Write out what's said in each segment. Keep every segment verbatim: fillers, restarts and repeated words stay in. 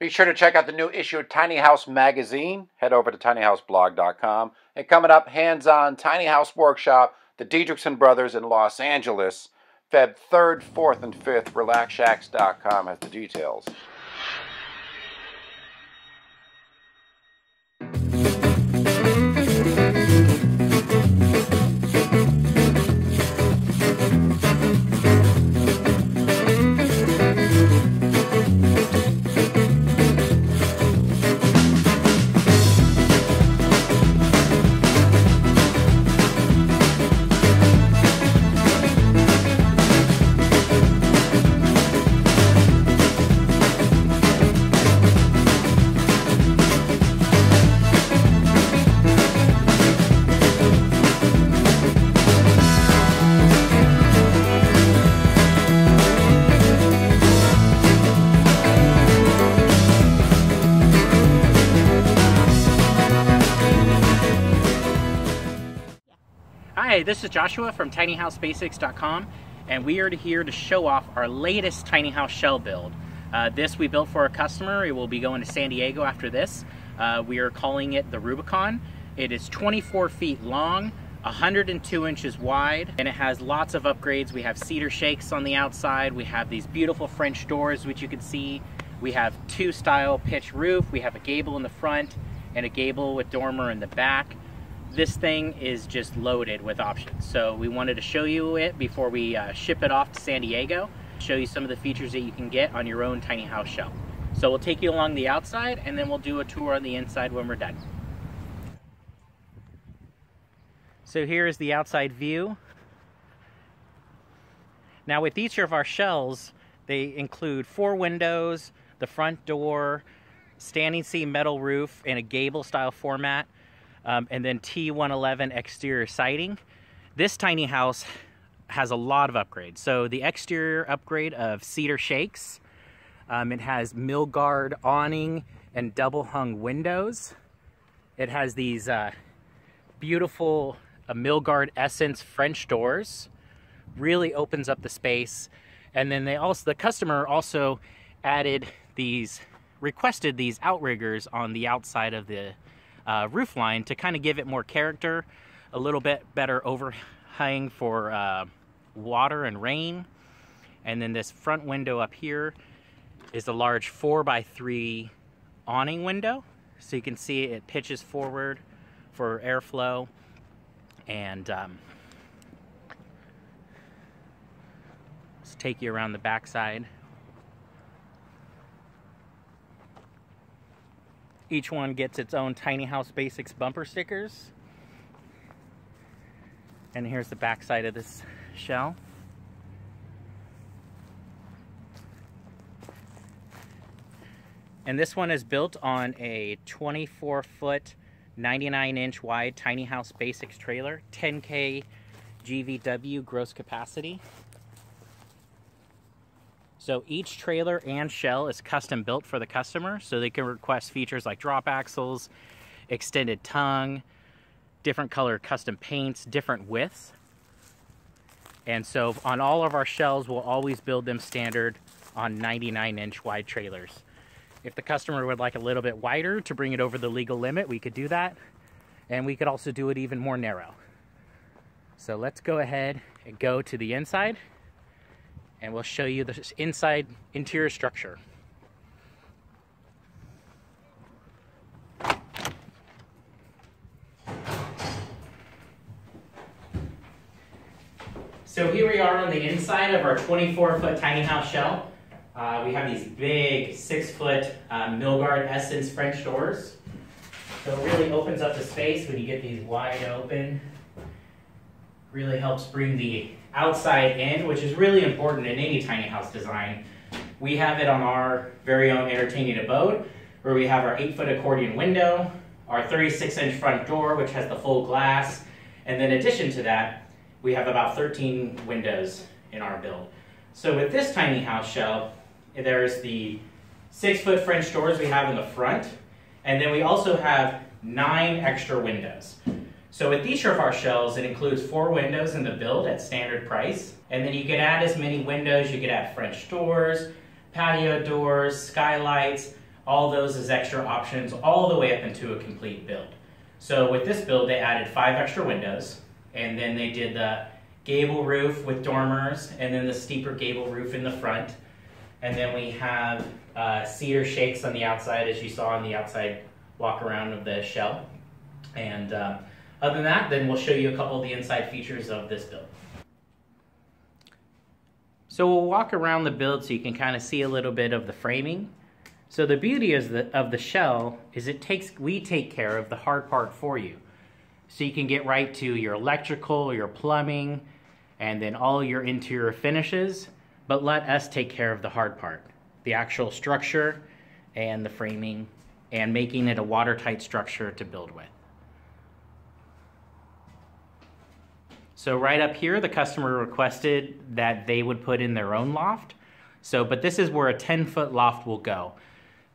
Be sure to check out the new issue of Tiny House Magazine. Head over to tiny house blog dot com. And coming up, hands-on Tiny House Workshop, the Diedrickson Brothers in Los Angeles, February third, fourth, and fifth. relax shacks dot com has the details. Hi, this is Joshua from tiny house basics dot com, and we are here to show off our latest tiny house shell build. Uh, this we built for a customer. It will be going to San Diego after this. Uh, we are calling it the Rubicon. It is twenty-four feet long, one hundred two inches wide, and it has lots of upgrades. We have cedar shakes on the outside. We have these beautiful French doors, which you can see. We have two-style pitch roof. We have a gable in the front and a gable with dormer in the back. This thing is just loaded with options, so we wanted to show you it before we uh, ship it off to San Diego, show you some of the features that you can get on your own tiny house shell. So we'll take you along the outside, and then we'll do a tour on the inside when we're done. So here is the outside view. Now with each of our shells, they include four windows, the front door, standing seam metal roof in a gable style format, Um, and then T one eleven exterior siding. This tiny house has a lot of upgrades. So the exterior upgrade of cedar shakes. Um, it has Milgard awning and double hung windows. It has these uh, beautiful uh, Milgard Essence French doors. Really opens up the space. And then they also, the customer also added these, requested these outriggers on the outside of the Uh, roof line to kind of give it more character, a little bit better overhang for uh, water and rain. And then this front window up here is a large four by three awning window. So you can see it pitches forward for airflow. And um, let's take you around the backside. Each one gets its own Tiny House Basics bumper stickers. And here's the back side of this shell. And this one is built on a twenty-four foot, ninety-nine inch wide Tiny House Basics trailer, ten K G V W gross capacity. So each trailer and shell is custom built for the customer, so they can request features like drop axles, extended tongue, different color custom paints, different widths. And so on all of our shells, we'll always build them standard on ninety-nine inch wide trailers. If the customer would like a little bit wider to bring it over the legal limit, we could do that. And we could also do it even more narrow. So let's go ahead and go to the inside, and we'll show you the inside interior structure. So here we are on the inside of our twenty-four foot tiny house shell. Uh, we have these big six foot uh, Milgard Essence French doors. So it really opens up the space when you get these wide open. Really helps bring the outside in, which is really important in any tiny house design. We have it on our very own entertaining abode, where we have our eight foot accordion window, our thirty-six inch front door, which has the full glass, and then in addition to that, we have about thirteen windows in our build. So with this tiny house shell, there's the six foot French doors we have in the front, and then we also have nine extra windows. So with each of our shells, it includes four windows in the build at standard price. And then you can add as many windows, you can add French doors, patio doors, skylights, all those as extra options all the way up into a complete build. So with this build, they added five extra windows, and then they did the gable roof with dormers, and then the steeper gable roof in the front. And then we have uh, cedar shakes on the outside, as you saw on the outside walk around of the shell. And uh, other than that, then we'll show you a couple of the inside features of this build. So we'll walk around the build so you can kind of see a little bit of the framing. So the beauty is the, of the shell is it takes, we take care of the hard part for you. So you can get right to your electrical, your plumbing, and then all your interior finishes, but let us take care of the hard part, the actual structure and the framing and making it a watertight structure to build with. So right up here, the customer requested that they would put in their own loft. So, but this is where a ten foot loft will go.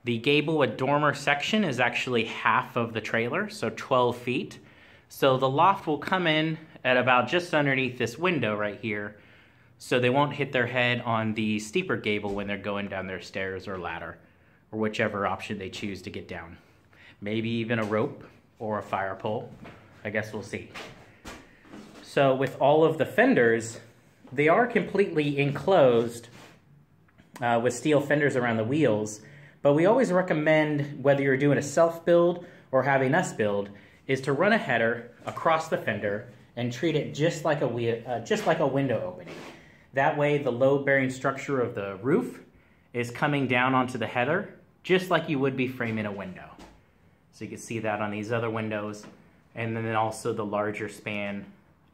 The gable with dormer section is actually half of the trailer, so twelve feet. So the loft will come in at about just underneath this window right here, so they won't hit their head on the steeper gable when they're going down their stairs or ladder, or whichever option they choose to get down. Maybe even a rope or a fire pole. I guess we'll see. So with all of the fenders, they are completely enclosed Uh, with steel fenders around the wheels, but we always recommend, whether you're doing a self build or having us build, is to run a header across the fender and treat it just like a wheel, uh, just like a window opening. That way the load bearing structure of the roof is coming down onto the header just like you would be framing a window. So you can see that on these other windows, and then also the larger span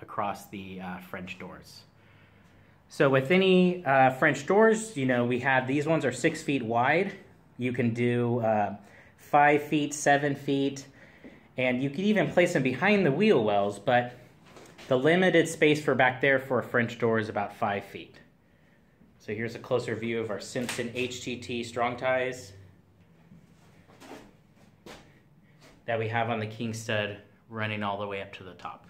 across the uh, French doors. So with any uh, French doors, you know, we have, these ones are six feet wide. You can do uh, five feet, seven feet, and you can even place them behind the wheel wells, but the limited space for back there for a French door is about five feet. So here's a closer view of our Simpson H T T strong ties that we have on the King Stud running all the way up to the top.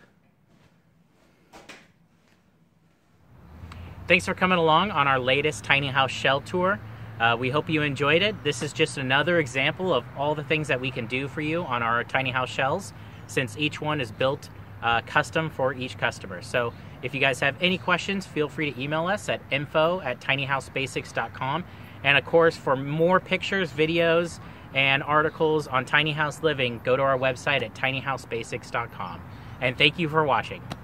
Thanks for coming along on our latest tiny house shell tour. Uh, we hope you enjoyed it. This is just another example of all the things that we can do for you on our tiny house shells, since each one is built uh, custom for each customer. So if you guys have any questions, feel free to email us at info at tiny house basics dot com. And of course, for more pictures, videos, and articles on tiny house living, go to our website at tiny house basics dot com. And thank you for watching.